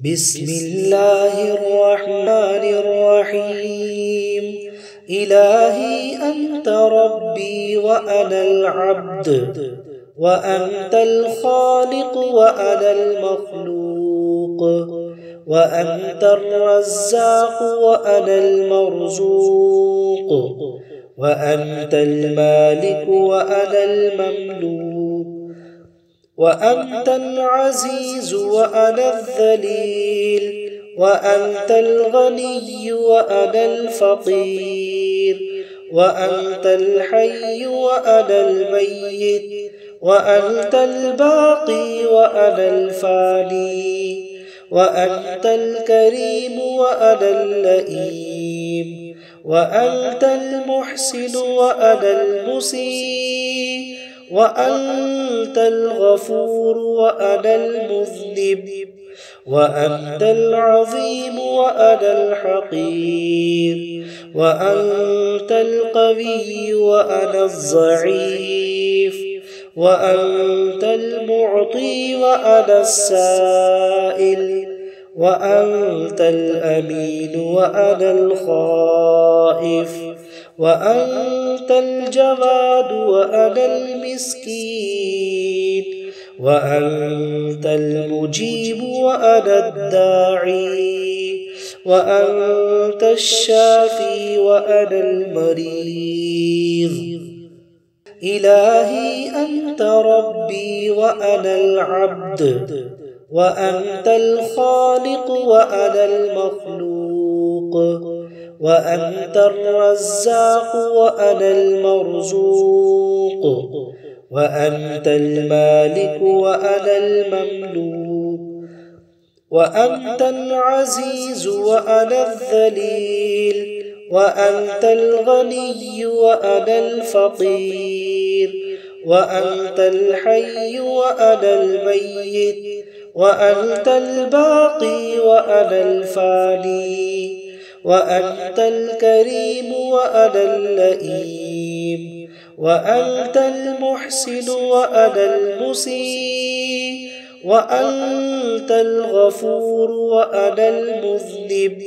بسم الله الرحمن الرحيم. إلهي أنت ربي وأنا العبد، وأنت الخالق وأنا المخلوق، وأنت الرزاق وأنا المرزوق، وأنت المالك وأنا المملوك، وأنت العزيز وأنا الذليل، وأنت الغني وأنا الفقير، وأنت الحي وأنا الميت، وأنت الباقي وأنا الفاني، وأنت الكريم وأنا اللئيم، وأنت المحسن وأنا المسيء، وأنت الغفور وأنا المذنب، وأنت العظيم وأنا الحقير، وأنت القوي وأنا الضعيف، وأنت المعطي وأنا السائل، وأنت الأمين وأنا الخائف، وأنت الجواد وأنا المسكين، وأنت المجيب وأنا الداعي، وأنت الشافي وأنا المريض. إلهي أنت ربي وأنا العبد، وأنت الخالق وأنا المخلوق، وأنت الرزاق وأنا المرزوق، وأنت المالك وأنا المملوك، وأنت العزيز وأنا الذليل، وأنت الغني وأنا الفقير، وأنت الحي وأنا الميت، وأنت الباقي وأنا الفاني، وأنت الكريم وأنا اللئيم، وأنت المحسن وأنا المسيء، وأنت الغفور وأنا المذنب،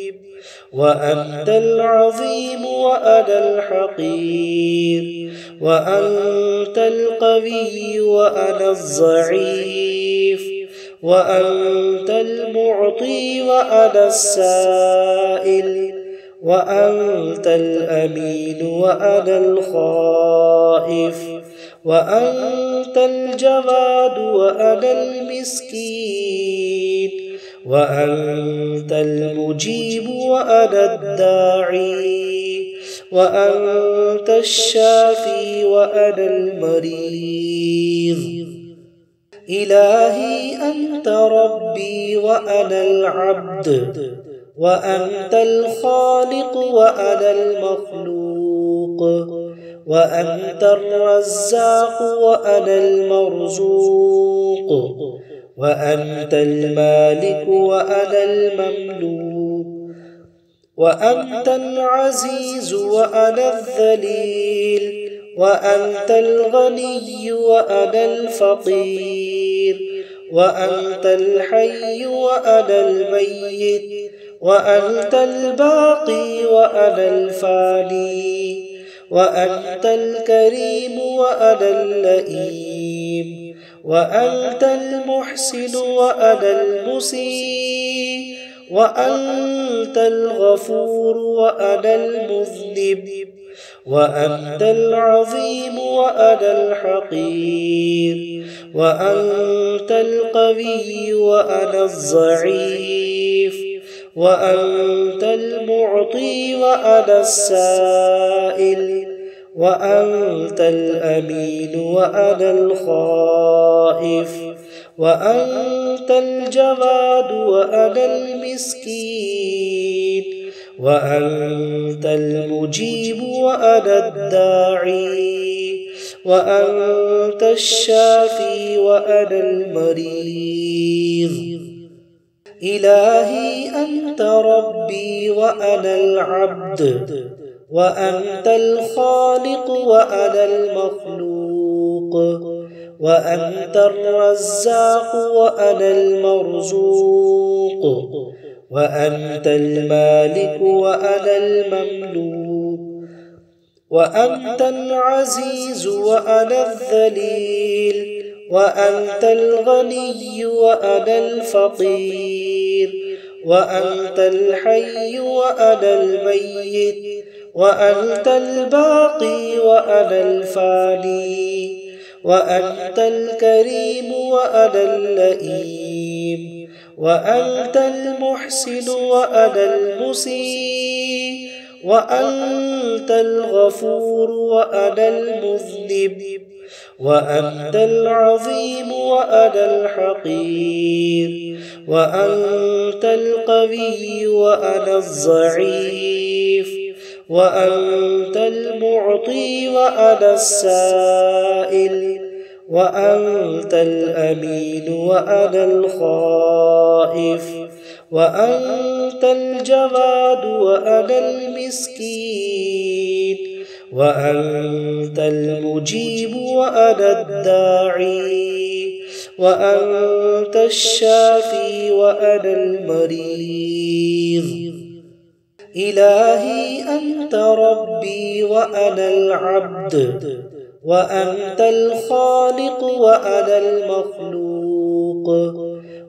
وأنت العظيم وأنا الحقير، وأنت القوي وأنا الضعيف، وأنت المعطي وأنا السائل، وأنت الأمين وأنا الخائف، وأنت الجواد وأنا المسكين، وأنت المجيب وأنا الداعي، وأنت الشافي وأنا المريض. إلهي أنت ربي وأنا العبد، وأنت الخالق وأنا المخلوق، وأنت الرزاق وأنا المرزوق، وأنت المالك وأنا المملوك، وأنت العزيز وأنا الذليل، وأنت الغني وأنا الفقير، وأنت الحي وأنا الميت، وأنت الباقي وأنا الفاني، وأنت الكريم وأنا اللئيم، وأنت المحسن وأنا المسيء، وأنت الغفور وأنا المذنب، وأنت العظيم وأنا الحقير، وأنت القوي وأنا الضعيف، وأنت المعطي وأنا السائل، وأنت الأمين وأنا الخائف، وأنت الجواد وأنا المسكين، وأنت المجيب وأنا الداعي، وأنت الشافي وأنا المريض. إلهي أنت ربي وأنا العبد، وأنت الخالق وأنا المخلوق، وأنت الرزاق وأنا المرزوق وأنت المالك وأنا المملوك وأنت العزيز وأنا الذليل وأنت الغني وأنا الفقير وأنت الحي وأنا الميت وأنت الباقي وأنا الفاني وأنت الكريم وأنا اللئيم وأنت المحسن وأنا المسيء وأنت الغفور وأنا المذنب وأنت العظيم وأنا الحقير وأنت القوي وأنا الضعيف وأنت المعطي وأنا السائل وأنت الأمين وأنا الخائف وأنت الجواد وأنا المسكين وأنت المجيب وأنا الداعي وأنت الشافي وأنا المريض إلهي أنت ربي وأنا العبد وأنت الخالق وأنا المخلوق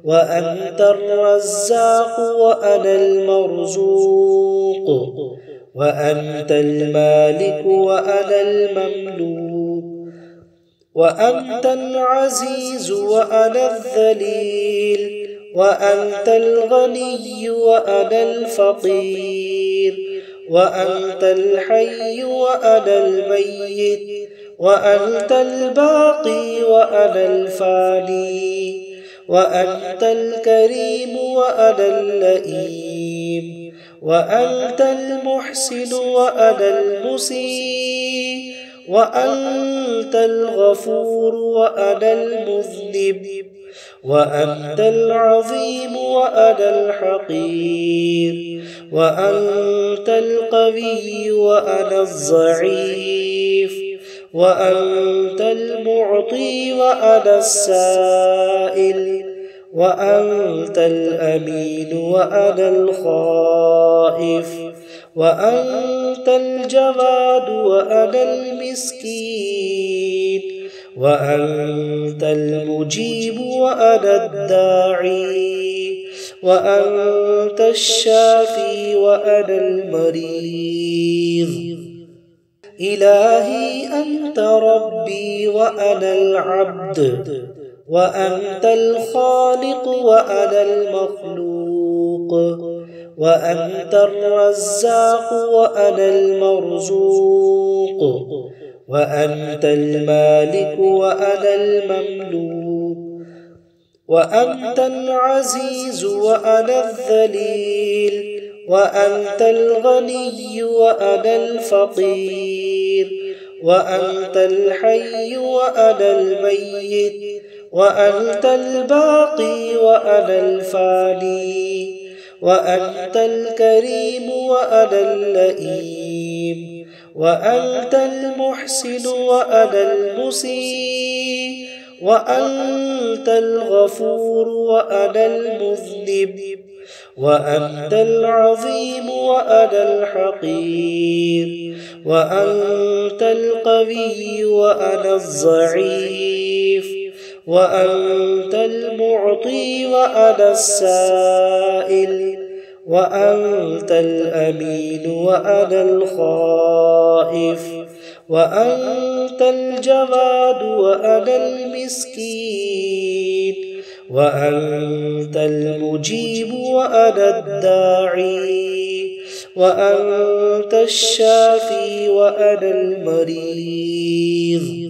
وأنت الرزاق وأنا المرزوق وأنت المالك وأنا المملوك وأنت العزيز وأنا الذليل وأنت الغني وأنا الفقير وأنت الحي وأنا الميت وأنت الباقي وأنا الفاني وأنت الكريم وأنا اللئيم وأنت المحسن وأنا المسيء وأنت الغفور وأنا المذنب وأنت العظيم وأنا الحقير وأنت القوي وأنا الضعيف وأنت المعطي وأنا السائل وأنت الأمين وأنا الخائف وأنت الجواد وأنا المسكين وأنت المجيب وأنا الداعي وأنت الشافي وأنا المريض إلهي أنت ربي وأنا العبد وأنت الخالق وأنا المخلوق وأنت الرزاق وأنا المرزوق وأنت المالك وأنا المملوك وأنت العزيز وأنا الذليل وأنت الغني وأنا الفقير وأنت الحي وأنا الميت وأنت الباقي وأنا الفاني وأنت الكريم وأنا اللئيم وأنت المحسن وأنا المسيء وأنت الغفور وأنا المذنب وأنت العظيم وأنا الحقير وأنت القوي وأنا الضعيف وأنت المعطي وأنا السائل وأنت الأمين وأنا الخائف وأنت الجواد وأنا المسكين وأنت المجيب وأنا الداعي وأنت الشافي وأنا المريض.